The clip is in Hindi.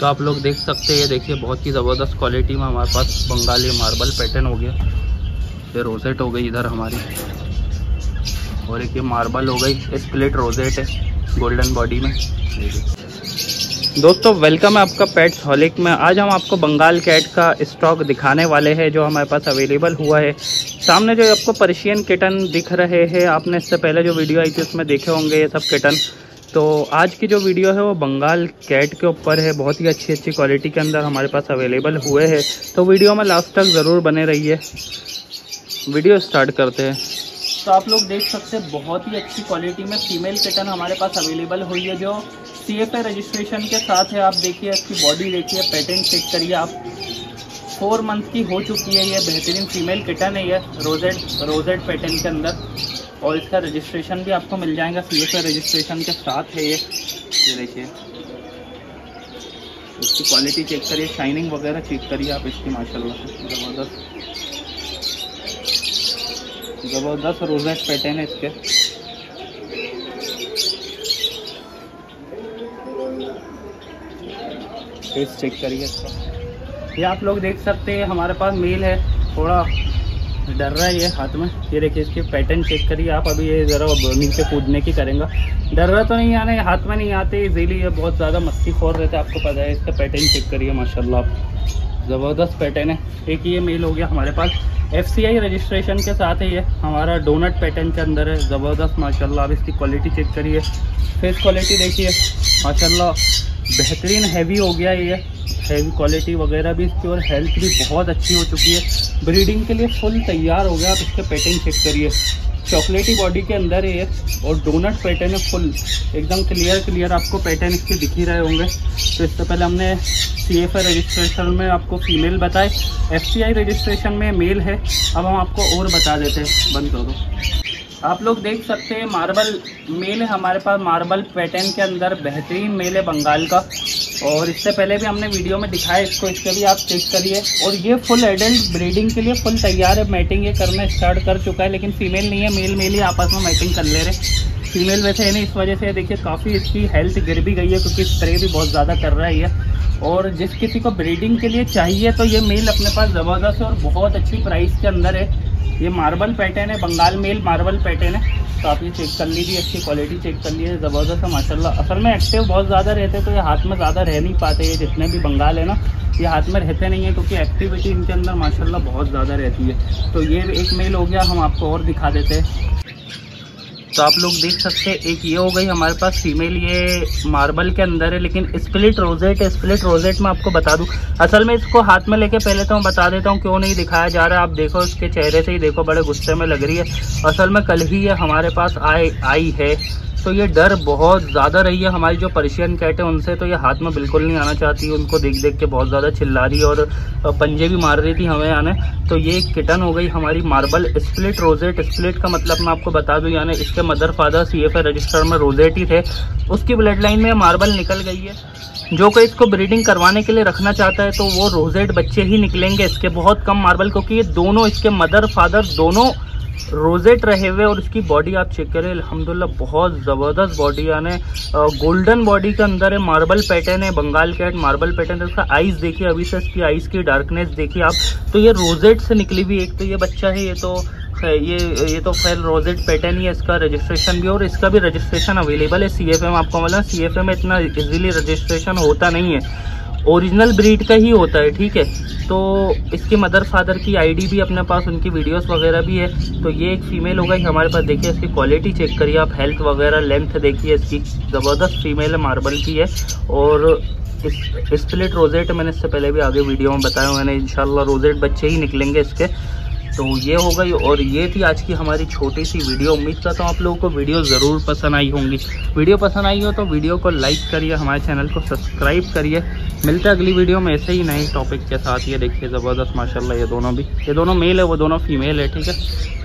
तो आप लोग देख सकते हैं, ये देखिए बहुत ही ज़बरदस्त क्वालिटी में हमारे पास बंगाली मार्बल पैटर्न हो गया, ये रोजेट हो गई इधर हमारी, और एक ये मार्बल हो गई, एक प्लेट रोजेट है गोल्डन बॉडी में। दोस्तों वेलकम है आपका पेट्स हॉलिक में। आज हम आपको बंगाल कैट का स्टॉक दिखाने वाले हैं जो हमारे पास अवेलेबल हुआ है। सामने जो आपको पर्शियन किटन दिख रहे हैं, आपने इससे पहले जो वीडियो आई थी उसमें देखे होंगे ये सब किटन। तो आज की जो वीडियो है वो बंगाल कैट के ऊपर है, बहुत ही अच्छी अच्छी क्वालिटी के अंदर हमारे पास अवेलेबल हुए हैं। तो वीडियो में लास्ट तक ज़रूर बने रहिए। वीडियो स्टार्ट करते हैं। तो आप लोग देख सकते हैं बहुत ही अच्छी क्वालिटी में फीमेल किटन हमारे पास अवेलेबल हुई है जो CFA रजिस्ट्रेशन के साथ है। आप देखिए इसकी बॉडी देखिए, पैटर्न चेक करिए आप। 4 मंथ की हो चुकी है, ये बेहतरीन फीमेल किटन है, ये रोजेट पैटर्न के अंदर, और इसका रजिस्ट्रेशन भी आपको मिल जाएगा CFA रजिस्ट्रेशन के साथ है। ये देखिए इसकी क्वालिटी चेक करिए, शाइनिंग वगैरह चेक करिए आप इसकी, माशाल्लाह ज़बरदस्त रोजेट पैटर्न है इसके। फेस चेक करिए इसका। ये आप लोग देख सकते हैं हमारे पास मेल है, थोड़ा डर रहा है ये हाथ में। ये देखिए इसके पैटर्न चेक करिए आप। अभी ये ज़रा नीचे कूदने की करेंगे, डर रहा तो नहीं आने, हाथ में नहीं आते इजीली, ये बहुत ज़्यादा मस्ती खोर रहते हैं, आपको पता है। इसका पैटर्न चेक करिए माशाल्लाह, ज़बरदस्त पैटर्न है। एक ये मेल हो गया हमारे पास FCI रजिस्ट्रेशन के साथ है, ये हमारा डोनट पैटर्न के अंदर है, ज़बरदस्त माशाल्लाह। आप इसकी क्वालिटी चेक करिए, फेस क्वालिटी देखिए माशाल्लाह, बेहतरीन हैवी हो गया ये, हैवी क्वालिटी वगैरह भी इसकी, और हेल्थ भी बहुत अच्छी हो चुकी है, ब्रीडिंग के लिए फुल तैयार हो गया। आप इसके पैटर्न चेक करिए, चॉकलेटी बॉडी के अंदर है ये, और डोनट पैटर्न है फुल, एकदम क्लियर आपको पैटर्न इसके दिख ही रहे होंगे। तो इससे पहले हमने CFA रजिस्ट्रेशन में आपको फीमेल बताए, FCI रजिस्ट्रेशन में मेल है। अब हम आपको और बता देते हैं, बंद कर दो। आप लोग देख सकते हैं मार्बल मेल है हमारे पास, मार्बल पैटर्न के अंदर बेहतरीन मेल है बंगाल का, और इससे पहले भी हमने वीडियो में दिखाया इसको, इसके भी आप चेक करिए। और ये फुल एडल्ट ब्रीडिंग के लिए फुल तैयार है, मैटिंग ये करना स्टार्ट कर चुका है, लेकिन फीमेल नहीं है, मेल ही आपस में मैटिंग कर ले रहे। फीमेल वैसे है नहीं, इस वजह से देखिए काफ़ी इसकी हेल्थ गिर भी गई है क्योंकि स्प्रे भी बहुत ज़्यादा कर रहा है ये। और जिस किसी को ब्रीडिंग के लिए चाहिए तो ये मेल अपने पास ज़बरदस्त है और बहुत अच्छी प्राइस के अंदर है। ये मार्बल पैटर्न है, बंगाल मेल मार्बल पैटर्न है, तो आप ये चेक कर लीजिए, अच्छी क्वालिटी चेक कर लीजिए, ज़बरदस्त है माशाल्लाह। असल में एक्टिव बहुत ज़्यादा रहते हैं तो ये हाथ में ज़्यादा रह नहीं पाते, ये जितने भी बंगाल है ना ये हाथ में रहते नहीं है क्योंकि एक्टिविटी इनके अंदर माशाल्लाह बहुत ज़्यादा रहती है। तो ये एक मेल हो गया, हम आपको और दिखा देते हैं। तो आप लोग देख सकते हैं एक ये हो गई हमारे पास फीमेल, ये मार्बल के अंदर है लेकिन स्प्लिट रोजेट है। स्प्लिट रोजेट में आपको बता दूं, असल में इसको हाथ में लेके पहले तो मैं बता देता हूं क्यों नहीं दिखाया जा रहा है। आप देखो इसके चेहरे से ही देखो, बड़े गुस्से में लग रही है। असल में कल ही ये हमारे पास आई है, तो ये डर बहुत ज़्यादा रही है हमारी जो पर्शियन कैट है उनसे, तो ये हाथ में बिल्कुल नहीं आना चाहती, उनको देख देख के बहुत ज़्यादा चिल्ला रही है और पंजे भी मार रही थी हमें आने। तो ये किटन हो गई हमारी मार्बल स्प्लिट रोजेट। स्प्लिट का मतलब मैं आपको बता दूं, यानी इसके मदर फादर CFA रजिस्टर में रोजेट ही थे, उसकी ब्लड लाइन में मार्बल निकल गई है। जो कोई इसको ब्रीडिंग करवाने के लिए रखना चाहता है तो वो रोजेट बच्चे ही निकलेंगे इसके, बहुत कम मार्बल, क्योंकि ये दोनों इसके मदर फादर दोनों रोजेट रहे हुए। और इसकी बॉडी आप चेक करें, अल्हम्दुलिल्लाह बहुत ज़बरदस्त बॉडी, यानी गोल्डन बॉडी के अंदर है, मार्बल पैटर्न है, बंगाल कैट मार्बल पैटर्न। तो इसका आइज़ देखिए, अभी से इसकी आइज़ की डार्कनेस देखिए आप। तो ये रोजेट से निकली हुई, एक तो ये बच्चा है, ये तो खैर रोजेट पैटर्न ही है, इसका रजिस्ट्रेशन भी, और इसका भी रजिस्ट्रेशन अवेलेबल है CFA में। आपको बोला CFA में इतना इजीली रजिस्ट्रेशन होता नहीं है, ओरिजिनल ब्रीड का ही होता है, ठीक है। तो इसके मदर फादर की आईडी भी अपने पास, उनकी वीडियोस वगैरह भी है। तो ये एक फीमेल हो गई हमारे पास, देखिए इसकी क्वालिटी चेक करिए आप, हेल्थ वगैरह, लेंथ देखिए इसकी, ज़बरदस्त फीमेल मार्बल की है। और स्प्लिट रोजेट मैंने इससे पहले भी आगे वीडियो में बताया, मैंने इंशाल्लाह रोजेट बच्चे ही निकलेंगे इसके। तो ये हो गई, और ये थी आज की हमारी छोटी सी वीडियो। उम्मीद करता हूँ आप लोगों को वीडियो ज़रूर पसंद आई होंगी। वीडियो पसंद आई हो तो वीडियो को लाइक करिए, हमारे चैनल को सब्सक्राइब करिए। मिलते हैं अगली वीडियो में ऐसे ही नए टॉपिक के साथ। ये देखिए ज़बरदस्त माशाल्लाह, ये दोनों मेल है, वो दोनों फीमेल है, ठीक है।